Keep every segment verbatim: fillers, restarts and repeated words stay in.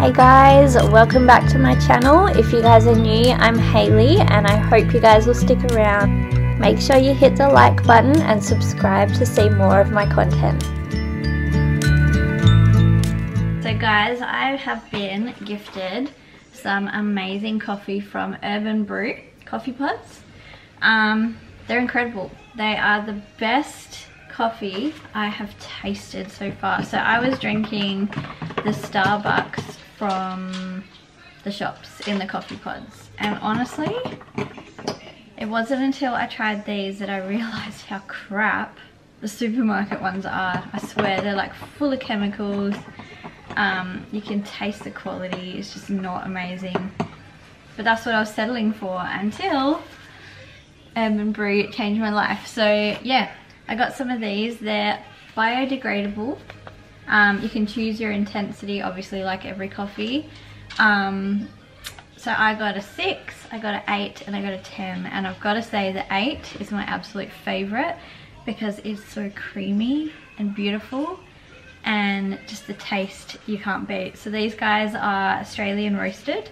Hey guys, welcome back to my channel. If you guys are new, I'm Hayley and I hope you guys will stick around. Make sure you hit the like button and subscribe to see more of my content. So guys, I have been gifted some amazing coffee from Urban Brew Coffee Pots. Um, they're incredible. They are the best coffee I have tasted so far. So I was drinking the Starbucks from the shops in the coffee pods, and honestly it wasn't until I tried these that I realized how crap the supermarket ones are. I swear they're like full of chemicals. Um, you can taste the quality, it's just not amazing. But that's what I was settling for until Urban Brew changed my life. So yeah, I got some of these. They're biodegradable. Um, you can choose your intensity, obviously, like every coffee. Um, so I got a six, I got an eight, and I got a ten. And I've got to say the eight is my absolute favorite because it's so creamy and beautiful, and just the taste you can't beat. So these guys are Australian roasted,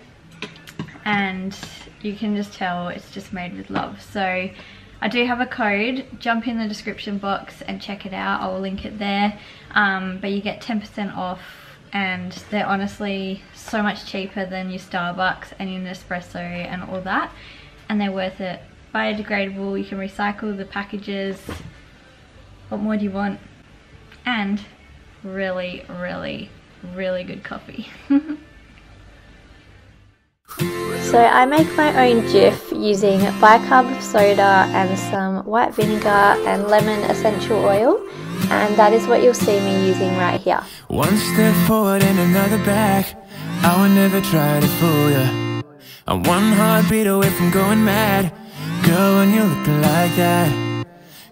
and you can just tell it's just made with love. So I do have a code. Jump in the description box and check it out. I will link it there. Um, but you get ten percent off, and they're honestly so much cheaper than your Starbucks and your Nespresso and all that. And they're worth it. Biodegradable, you can recycle the packages. What more do you want? And really, really, really good coffee. So I make my own gif using bicarb of soda and some white vinegar and lemon essential oil, and that is what you'll see me using right here. One step forward and another back, I will never try to fool ya. I'm one heartbeat away from going mad, girl, when you look like that.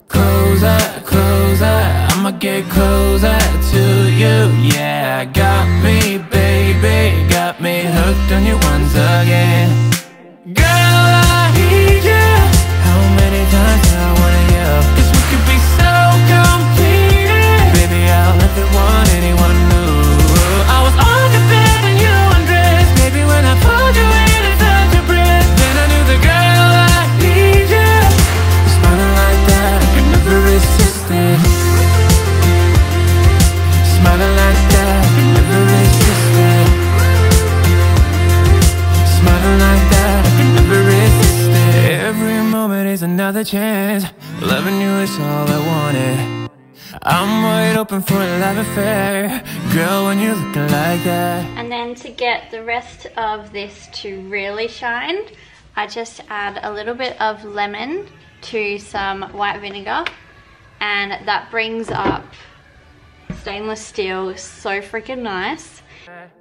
Closer, closer, I'ma get closer to you, yeah, got me baby, got me hooked on you once again. Girl, I need you. How many times do I wanna yell? 'Cause we could be so completed. Baby, I'll let the one anyone know. I was on the bed when you undressed. Baby, when I pulled you in and felt your breath, then I knew the girl I need you. Smiling like that, I could never resist it. Smiling like that, I could never resist it. Another chance, loving you is all I wanted. I'm wide open for a love affair, girl, when you're looking like that. And then to get the rest of this to really shine, I just add a little bit of lemon to some white vinegar, and that brings up stainless steel so freaking nice.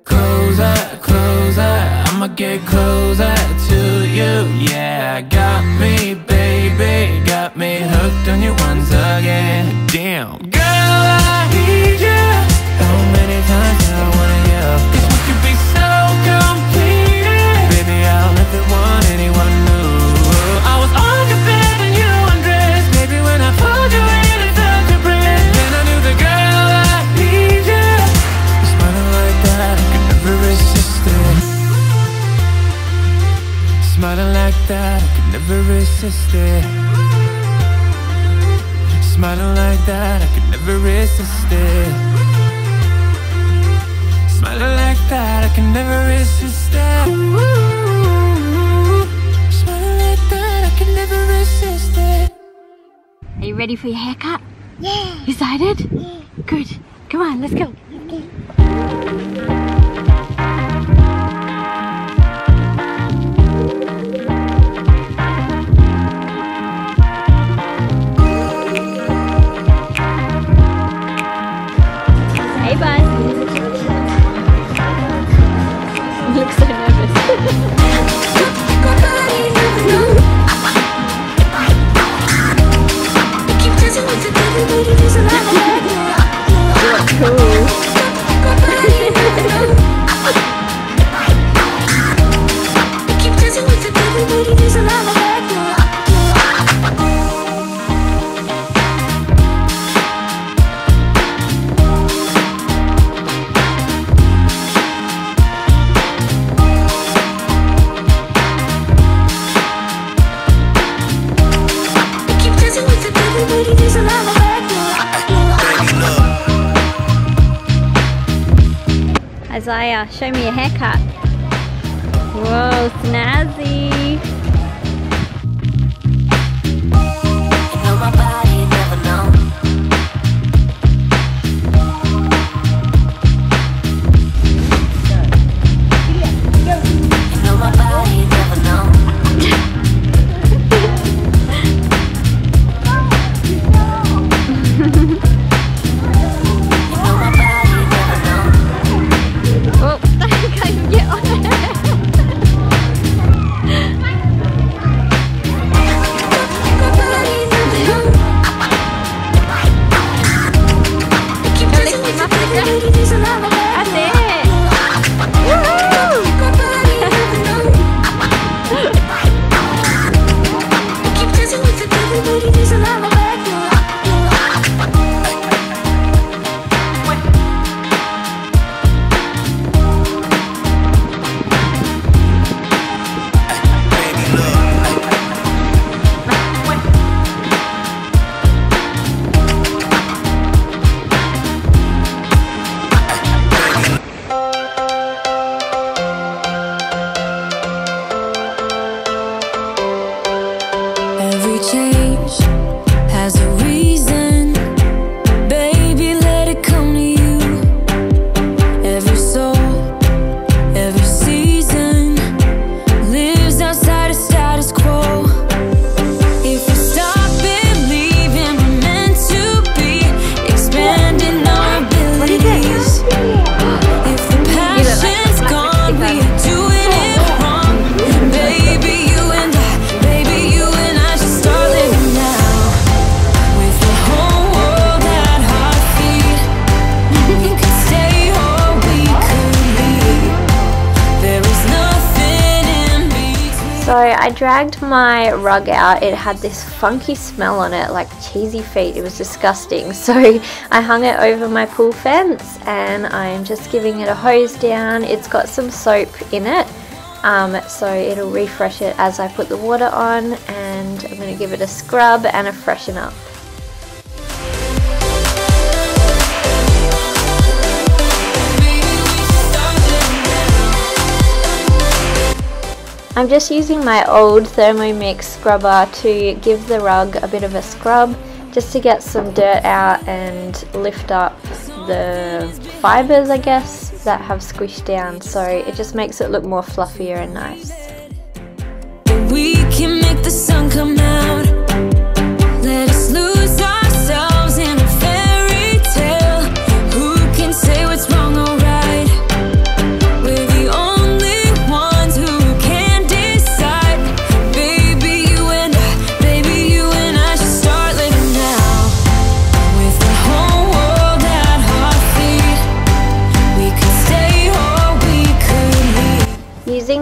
Closer, closer, I'ma get closer to you, yeah, got me baby, got me hooked on you once again. Damn, girl, I need you. How many times do I wanna yell? 'Cause we could be so completed. Baby, I'll let the one anyone know. I was on your bed and you undressed. Baby, when I pulled you in and felt your breath, then I knew the girl I need you. Smiling like that, I could never resist it. Smiling like that, I could never resist it. Smiling like that, I could never resist it. Smiling like that, I can never resist it. Smiling like that, I can never resist it. Are you ready for your haircut? Yeah. Excited? Yeah. Good. Come on, let's go. Okay. Isaiah, show me your haircut. Whoa, snazzy. So I dragged my rug out. It had this funky smell on it, like cheesy feet. It was disgusting. So I hung it over my pool fence and I'm just giving it a hose down. It's got some soap in it, um, so it'll refresh it as I put the water on, and I'm going to give it a scrub and a freshen up. I'm just using my old Thermomix scrubber to give the rug a bit of a scrub, just to get some dirt out and lift up the fibres, I guess, that have squished down, so it just makes it look more fluffier and nice. We can make the sun come out. Let us lose ourselves in a fairy tale. Who can say what's wrong or right? We're the only ones who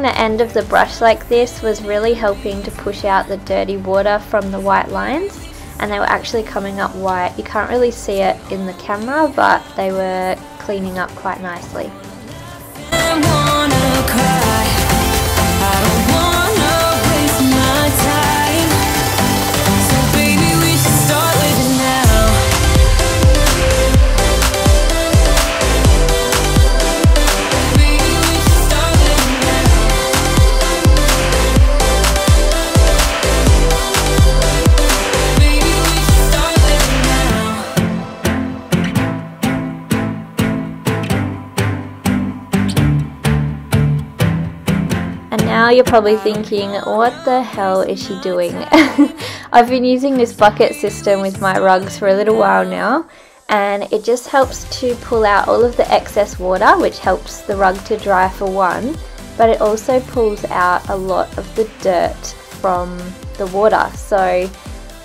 the end of the brush like this was really helping to push out the dirty water from the white lines, and they were actually coming up white. You can't really see it in the camera, but they were cleaning up quite nicely. I wanna cry. I don't wanna waste my time. So baby, we should start living now. Now you're probably thinking, what the hell is she doing? I've been using this bucket system with my rugs for a little while now, and it just helps to pull out all of the excess water, which helps the rug to dry for one, but it also pulls out a lot of the dirt from the water, so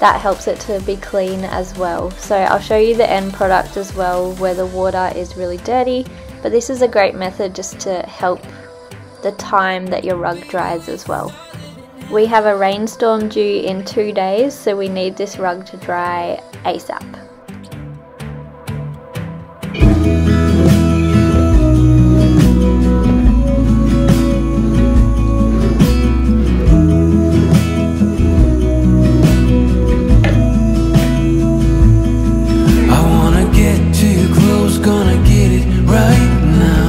that helps it to be clean as well. So I'll show you the end product as well, where the water is really dirty, but this is a great method just to help the time that your rug dries as well. We have a rainstorm due in two days, so we need this rug to dry ASAP. I wanna get too close, gonna get it right now.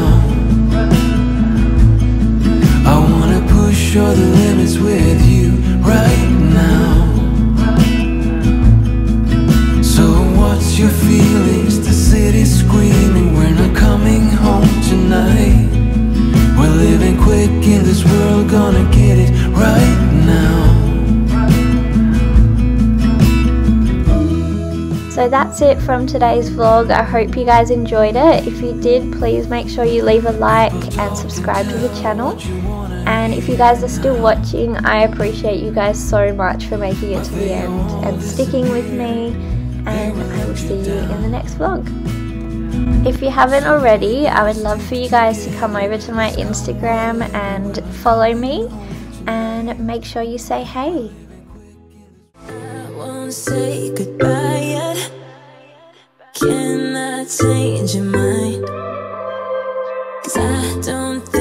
that's it from today's vlog. I hope you guys enjoyed it. If you did, please make sure you leave a like and subscribe to the channel. And if you guys are still watching, I appreciate you guys so much for making it to the end and sticking with me. And I will see you in the next vlog. If you haven't already, I would love for you guys to come over to my Instagram and follow me, and make sure you say hey. I won't say goodbye yet. Can I change your mind? 'Cause I don't think